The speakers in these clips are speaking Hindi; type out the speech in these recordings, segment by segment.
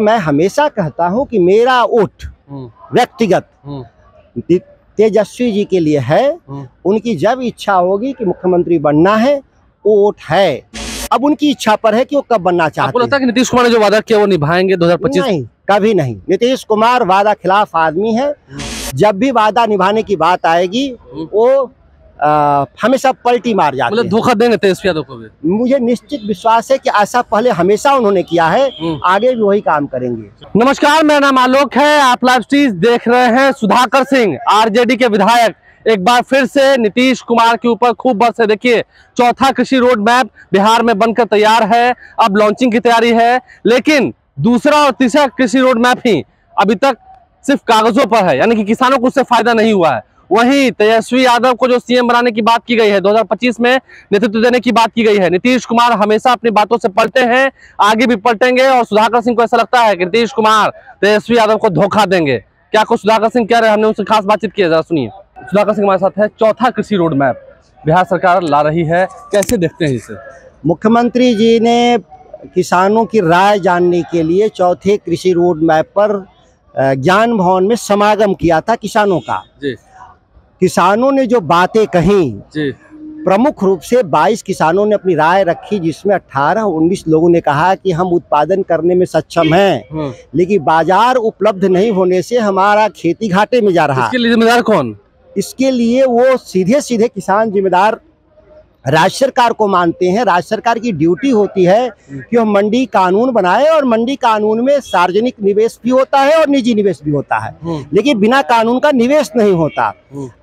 मैं हमेशा कहता हूं कि मेरा वोट व्यक्तिगत तेजस्वी जी के लिए है। उनकी जब इच्छा होगी कि मुख्यमंत्री बनना है, वो वोट है। अब उनकी इच्छा पर है कि वो कब बनना चाहते हैं। आपको लगता है कि नीतीश कुमार ने जो वादा किया वो निभाएंगे 2025? नहीं, कभी नहीं। नीतीश कुमार वादा खिलाफ आदमी है। जब भी वादा निभाने की बात आएगी वो हमेशा पलटी मार जाते हैं। मतलब धोखा देंगे तेजस्वी यादव को भी? मुझे निश्चित विश्वास है कि ऐसा पहले हमेशा उन्होंने किया है, आगे भी वही काम करेंगे। नमस्कार, मेरा नाम आलोक है, आप लाइव स्ट्रीम देख रहे हैं। सुधाकर सिंह आरजेडी के विधायक एक बार फिर से नीतीश कुमार के ऊपर खूब बरस है। देखिए, चौथा कृषि रोड मैप बिहार में बनकर तैयार है, अब लॉन्चिंग की तैयारी है, लेकिन दूसरा और तीसरा कृषि रोड मैप ही अभी तक सिर्फ कागजों पर है, यानी कि किसानों को उससे फायदा नहीं हुआ है। वहीं तेजस्वी यादव को जो सीएम बनाने की बात की गई है, 2025 में नेतृत्व देने की बात की गई है, नीतीश कुमार हमेशा अपनी बातों से पलटे हैं, आगे भी पलटेंगे। और सुधाकर सिंह को ऐसा लगता है कि नीतीश कुमार तेजस्वी यादव को धोखा देंगे। क्या कुछ सुधाकर सिंह कह रहे हैं? हमने उनसे खास बातचीत की है, जरा सुनिए। सुधाकर सिंह हमारे साथ है। चौथा कृषि रोड मैप बिहार सरकार ला रही है, कैसे देखते हैं इसे? मुख्यमंत्री जी ने किसानों की राय जानने के लिए चौथे कृषि रोड मैप पर ज्ञान भवन में समागम किया था किसानों का। जी। किसानों ने जो बातें कही, जी, प्रमुख रूप से 22 किसानों ने अपनी राय रखी, जिसमें 18-19 लोगों ने कहा कि हम उत्पादन करने में सक्षम हैं, लेकिन बाजार उपलब्ध नहीं होने से हमारा खेती घाटे में जा रहा है। इसके लिए जिम्मेदार कौन? इसके लिए वो सीधे सीधे किसान जिम्मेदार राज्य सरकार को मानते हैं। राज्य सरकार की ड्यूटी होती है कि हम मंडी कानून बनाए, और मंडी कानून में सार्वजनिक निवेश भी होता है और निजी निवेश भी होता है, लेकिन बिना कानून का निवेश नहीं होता।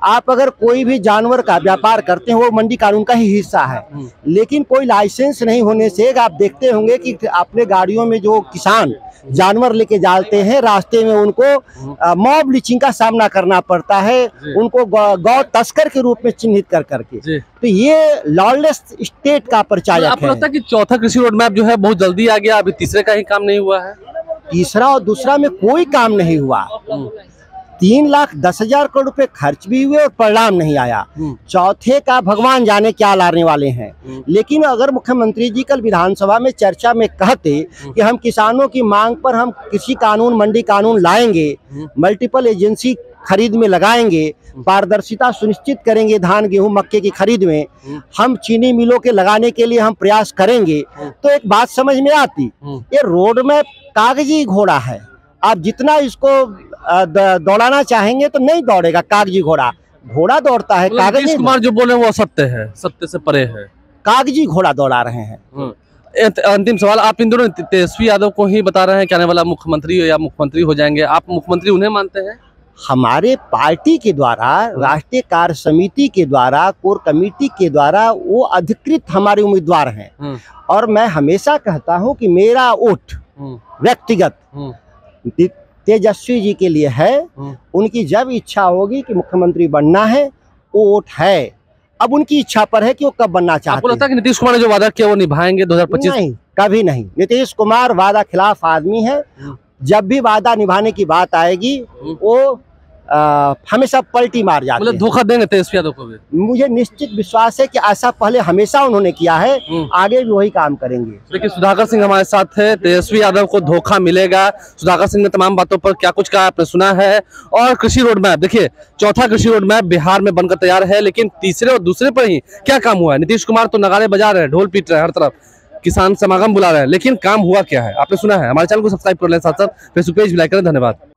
आप अगर कोई भी जानवर का व्यापार करते हैं वो मंडी कानून का ही हिस्सा है, लेकिन कोई लाइसेंस नहीं होने से आप देखते होंगे कि अपने गाड़ियों में जो किसान जानवर लेके जाते हैं, रास्ते में उनको मॉब लिचिंग का सामना करना पड़ता है, उनको गौ तस्कर के रूप में चिन्हित कर करके। तो ये लॉलेस स्टेट का परिचायक है। आपको लगता है कि चौथा कृषि रोड मैप जो है बहुत जल्दी आ गया, अभी तीसरे का ही काम नहीं हुआ है? तीसरा और दूसरा में कोई काम नहीं हुआ। 3,10,000 करोड़ रुपए खर्च भी हुए और परिणाम नहीं आया। चौथे का भगवान जाने क्या लाने वाले हैं। लेकिन अगर मुख्यमंत्री जी कल विधानसभा में चर्चा में कहते कि हम किसानों की मांग पर हम कृषि कानून, मंडी कानून लाएंगे, मल्टीपल एजेंसी खरीद में लगाएंगे, पारदर्शिता सुनिश्चित करेंगे धान गेहूं मक्के की खरीद में, हम चीनी मिलों के लगाने के लिए हम प्रयास करेंगे, तो एक बात समझ में आती। ये रोड मैप कागजी घोड़ा है, आप जितना इसको दौड़ाना चाहेंगे तो नहीं दौड़ेगा। कागजी घोड़ा घोड़ा दौड़ता है, कागजी कुमार जो बोले वो असत्य है, सत्य से परे है, कागजी घोड़ा दौड़ा रहे हैं। अंतिम सवाल, आप इन दोनों तेजस्वी यादव को ही बता रहे हैं कि आने वाला मुख्यमंत्री या मुख्यमंत्री हो जाएंगे, आप मुख्यमंत्री उन्हें मानते हैं? हमारे पार्टी के द्वारा, राष्ट्रीय कार्य समिति के द्वारा, कोर कमेटी के द्वारा वो अधिकृत हमारे उम्मीदवार हैं, और मैं हमेशा कहता हूं कि मेरा वोट व्यक्तिगत तेजस्वी जी के लिए है। उनकी जब इच्छा होगी कि मुख्यमंत्री बनना है, वो वोट है। अब उनकी इच्छा पर है कि वो कब बनना चाहते हैं। आपको लगता है कि नीतीश कुमार ने जो वादा किया वो निभाएंगे 2025? नहीं, कभी नहीं। नीतीश कुमार वादा खिलाफ आदमी है। जब भी वादा निभाने की बात आएगी वो हमेशा पलटी मार जाते हैं। मतलब धोखा देंगे तेजस्वी यादव को भी? मुझे निश्चित विश्वास है कि ऐसा पहले हमेशा उन्होंने किया है, आगे भी वही काम करेंगे। लेकिन सुधाकर सिंह हमारे साथ है। तेजस्वी यादव को धोखा मिलेगा, सुधाकर सिंह ने तमाम बातों पर क्या कुछ कहा आपने सुना है। और कृषि रोड मैप, देखिए चौथा कृषि रोड मैप बिहार में बनकर तैयार है, लेकिन तीसरे और दूसरे पर ही क्या काम हुआ है? नीतीश कुमार तो नगाड़े बजा रहे हैं, ढोल पीट रहे हैं, हर तरफ किसान समागम बुला रहे हैं, लेकिन काम हुआ क्या है आपने सुना है? हमारे चैनल को सब्सक्राइब कर लें, साथ साथ फेसबुक पेज भी लाइक करें। धन्यवाद।